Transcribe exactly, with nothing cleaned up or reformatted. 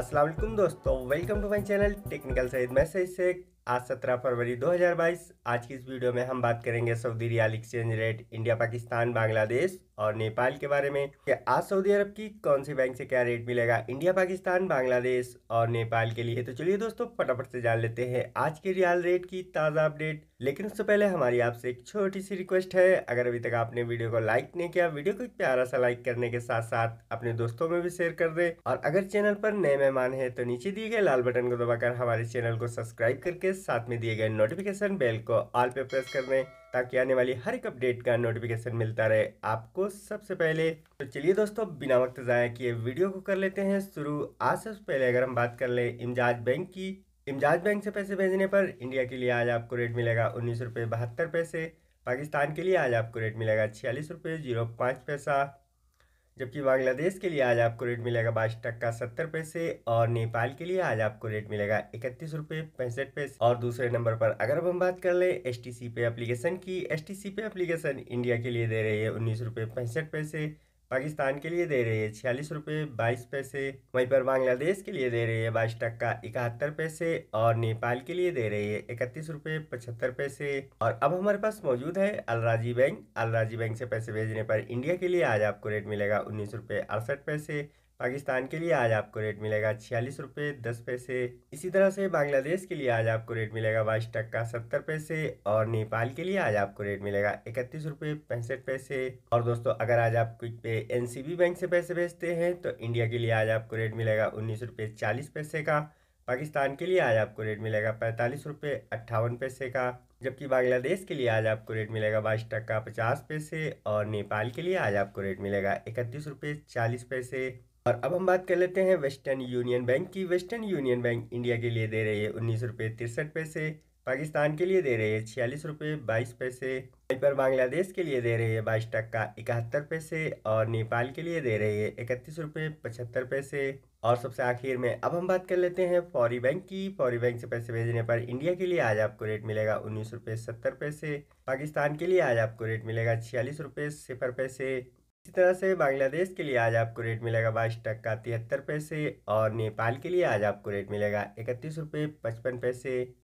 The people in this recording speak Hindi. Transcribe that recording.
अस्सलाम वालेकुम दोस्तों, welcome to my channel technical Saeed message से। आज सत्रह फरवरी दो हज़ार बाईस, आज की इस वीडियो में हम बात करेंगे Saudi riyal exchange rate India, Pakistan, Bangladesh और नेपाल के बारे में कि आज सऊदी अरब की कौन सी बैंक से क्या रेट मिलेगा इंडिया, पाकिस्तान, बांग्लादेश और नेपाल के लिए। तो चलिए दोस्तों फटाफट से जान लेते हैं आज के रियाल रेट की ताज़ा अपडेट। लेकिन उससे पहले हमारी आपसे एक छोटी सी रिक्वेस्ट है, अगर अभी तक आपने वीडियो को लाइक नहीं किया, वीडियो को एक प्यारा सा लाइक करने के साथ साथ अपने दोस्तों में भी शेयर कर दें। और अगर चैनल पर नए मेहमान हैं तो नीचे दिए गए लाल बटन को दबाकर हमारे चैनल को सब्सक्राइब करके साथ में दिए गए नोटिफिकेशन बेल को ऑल पे प्रेस कर दें ताकि आने वाली हर एक अपडेट का नोटिफिकेशन मिलता रहे आपको सबसे पहले। तो चलिए दोस्तों बिना वक्त ज़ाया किए वीडियो को कर लेते हैं शुरू। आज सबसे पहले अगर हम बात कर लें इमजाज बैंक की, इमजाज बैंक से पैसे भेजने पर इंडिया के लिए आज आपको रेट मिलेगा उन्नीस रुपये बहत्तर पैसे, पाकिस्तान के लिए आज आपको रेट मिलेगा छियालीस रुपये जीरो पाँच पैसा, जबकि बांग्लादेश के लिए आज आपको रेट मिलेगा बाईस टक्का सत्तर पैसे और नेपाल के लिए आज आपको रेट मिलेगा इकतीस रुपये पैंसठ पैसे। और दूसरे नंबर पर अगर अब हम बात कर लें एस टी सी पे एप्लीकेशन की, एस टी सी पे एप्लीकेशन इंडिया के लिए दे रही है उन्नीस रुपये पैंसठ पैसे, पाकिस्तान के लिए दे रही है छियालीस रुपये बाईस पैसे, वहीं पर बांग्लादेश के लिए दे रही है बाईस टक्का इकहत्तर पैसे और नेपाल के लिए दे रही है इकतीस रुपये पचहत्तर पैसे। और अब हमारे पास मौजूद है अलराजी बैंक। अलराजी बैंक से पैसे भेजने पर इंडिया के लिए आज आपको रेट मिलेगा उन्नीस रुपये अड़सठ पैसे, पाकिस्तान के लिए आज आपको रेट मिलेगा छियालीस रुपये दस पैसे, इसी तरह से बांग्लादेश के लिए आज आपको रेट मिलेगा बाईस टक्का सत्तर पैसे और नेपाल के लिए आज आपको रेट मिलेगा इकतीस रुपये पैंसठ पैसे। और दोस्तों अगर आज आप क्विक पे एनसीबी बैंक से पैसे भेजते हैं तो इंडिया के लिए आज आपको रेट मिलेगा उन्नीस रुपये चालीस पैसे का, पाकिस्तान के लिए आज आपको रेट मिलेगा पैंतालीस रुपये अट्ठावन पैसे का, जबकि बांग्लादेश के लिए आज आपको रेट मिलेगा बाईस टक्का पचास पैसे और नेपाल के लिए आज आपको रेट मिलेगा इकतीस रुपये चालीस पैसे। और अब हम बात कर लेते हैं वेस्टर्न यूनियन बैंक की। वेस्टर्न यूनियन बैंक इंडिया के लिए दे रही है उन्नीस रुपये तिरसठ पैसे, पाकिस्तान के लिए दे रही है छियालीस रुपये बाईस पैसे, पर बांग्लादेश के लिए दे रही है बाईस टक्का इकहत्तर पैसे और नेपाल के लिए दे रही है इकतीस रुपये पचहत्तर पैसे। और सबसे आखिर में अब हम बात कर लेते हैं फौरी बैंक की। फौरी बैंक से पैसे भेजने पर इंडिया के लिए आज आपको रेट मिलेगा उन्नीस रुपये सत्तर पैसे, पाकिस्तान के लिए आज आपको रेट मिलेगा छियालीस रुपये सिफर पैसे, इसी तरह से बांग्लादेश के लिए आज आपको रेट मिलेगा बाईस टक्का तिहत्तर पैसे और नेपाल के लिए आज आपको रेट मिलेगा इकतीस रुपये पचपन पैसे।